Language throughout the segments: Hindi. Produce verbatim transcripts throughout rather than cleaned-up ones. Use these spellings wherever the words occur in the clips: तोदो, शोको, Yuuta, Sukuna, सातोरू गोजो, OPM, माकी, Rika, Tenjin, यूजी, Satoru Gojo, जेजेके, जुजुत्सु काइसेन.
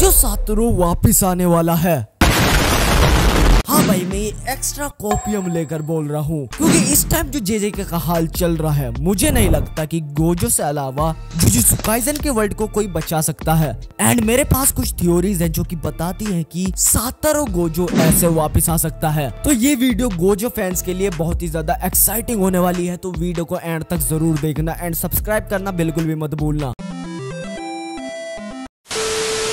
जो सातोरू वापिस आने वाला है। हाँ भाई, मैं एक्स्ट्रा कॉपियम लेकर बोल रहा हूँ क्योंकि इस टाइम जो जेजेके का हाल चल रहा है, मुझे नहीं लगता कि गोजो से अलावा जुजुत्सु काइसेन के वर्ल्ड को कोई बचा सकता है। एंड मेरे पास कुछ थ्योरीज हैं जो कि बताती हैं कि सातोरू गोजो ऐसे वापस आ सकता है। तो ये वीडियो गोजो फैंस के लिए बहुत ही ज्यादा एक्साइटिंग होने वाली है, तो वीडियो को एंड तक जरूर देखना एंड सब्सक्राइब करना बिल्कुल भी मत भूलना।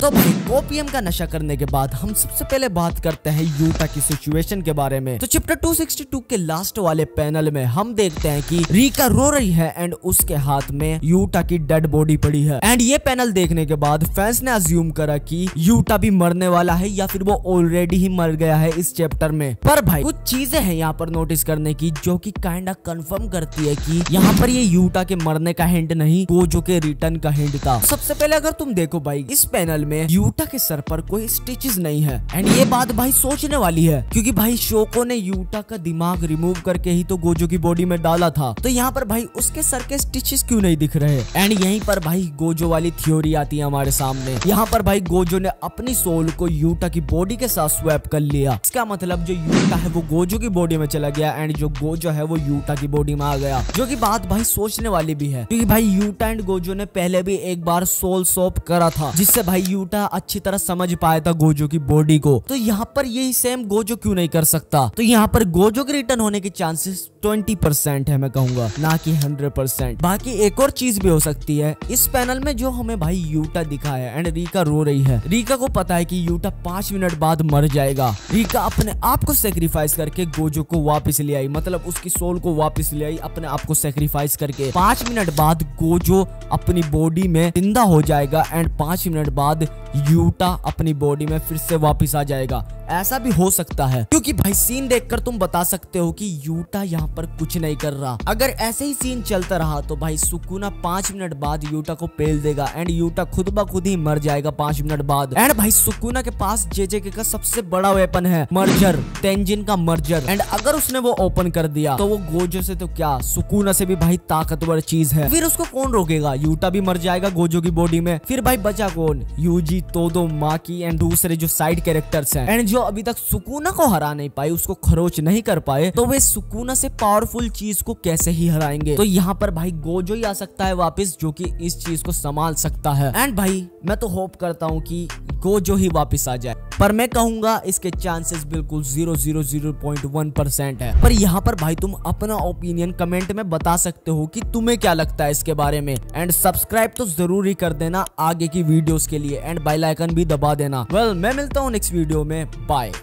तो भाई, ओपीएम का नशा करने के बाद हम सबसे पहले बात करते हैं यूटा की सिचुएशन के बारे में। तो चैप्टर दो सौ बासठ के लास्ट वाले पैनल में हम देखते हैं कि रीका रो रही है एंड उसके हाथ में यूटा की डेड बॉडी पड़ी है। एंड ये पैनल देखने के बाद फैंस ने अज्यूम करा कि यूटा भी मरने वाला है या फिर वो ऑलरेडी ही मर गया है इस चैप्टर में। पर भाई, कुछ चीजें है यहाँ पर नोटिस करने की जो की काइंड ऑफ कंफर्म करती है की यहाँ पर ये यूटा के मरने का हिंट नहीं, गोजो के रिटर्न का हिंट था। सबसे पहले अगर तुम देखो भाई, इस पैनल में यूटा के सर पर कोई स्टिचेस नहीं है। एंड ये बात भाई सोचने वाली है क्योंकि भाई शोको ने यूटा का दिमाग रिमूव करके ही तो गोजो की बॉडी में डाला था, तो यहाँ पर भाई उसके सर के स्टिचेस क्यों नहीं दिख रहे। एंड यहीं पर भाई गोजो वाली थ्योरी आती है हमारे सामने। यहाँ पर भाई गोजो ने अपनी सोल को यूटा की बॉडी के साथ स्वैप कर लिया। इसका मतलब जो यूटा है वो गोजो की बॉडी में चला गया एंड जो गोजो है वो यूटा की बॉडी में आ गया, जो की बात भाई सोचने वाली भी है क्योंकि भाई यूटा एंड गोजो ने पहले भी एक बार सोल स्वैप करा था जिससे भाई यूटा अच्छी तरह समझ पाया था गोजो की बॉडी को। तो यहाँ पर यही सेम गोजो क्यों नहीं कर सकता। तो यहाँ पर गोजो के रिटर्न होने के चांसेस बीस परसेंट है, मैं कहूंगा, ना कि सौ परसेंट। बाकी एक और चीज भी हो सकती है इस पैनल में जो हमें भाई यूटा दिखा है। एंड रीका रो रही है, रीका को पता है कि यूटा पांच मिनट बाद मर जाएगा। रीका अपने आप को सेक्रीफाइस करके गोजो को वापस ले आई, मतलब उसकी सोल को वापस ले आई अपने आप को सेक्रीफाइस करके। पांच मिनट बाद गोजो अपनी बॉडी में जिंदा हो जाएगा एंड पांच मिनट बाद यूटा अपनी बॉडी में फिर से वापस आ जाएगा। ऐसा भी हो सकता है क्योंकि भाई सीन देखकर तुम बता सकते हो कि यूटा यहाँ पर कुछ नहीं कर रहा। अगर ऐसे ही सीन चलता रहा तो भाई सुकुना पांच मिनट बाद यूटा को पेल देगा एंड यूटा खुद ब खुद ही मर जाएगा पांच मिनट बाद। एंड भाई सुकुना के पास जेजेके का सबसे बड़ा वेपन है, मर्जर, तेंजिन का मर्जर। एंड अगर उसने वो ओपन कर दिया तो वो गोजो से तो क्या, सुकुना से भी भाई ताकतवर चीज है। फिर उसको कौन रोकेगा, यूटा भी मर जाएगा गोजो की बॉडी में। फिर भाई बचा कौन, यूजी, तोदो, माकी एंड दूसरे जो साइड कैरेक्टर्स हैं। एंड जो अभी तक सुकुना को हरा नहीं पाए, उसको खरोच नहीं कर पाए, तो वे सुकुना से पावरफुल चीज को कैसे ही हराएंगे। तो यहाँ पर भाई गोजो ही आ सकता है वापस, जो कि इस चीज को संभाल सकता है। एंड भाई मैं तो होप करता हूँ कि गोजो ही वापस आ जाए, पर मैं कहूंगा इसके चांसेस बिल्कुल zero zero zero point one percent है। पर यहाँ पर भाई तुम अपना ओपिनियन कमेंट में बता सकते हो कि तुम्हें क्या लगता है इसके बारे में। एंड सब्सक्राइब तो जरूर ही कर देना आगे की वीडियोस के लिए एंड बेल आइकन भी दबा देना। वेल well, मैं मिलता हूँ नेक्स्ट वीडियो में, बाय।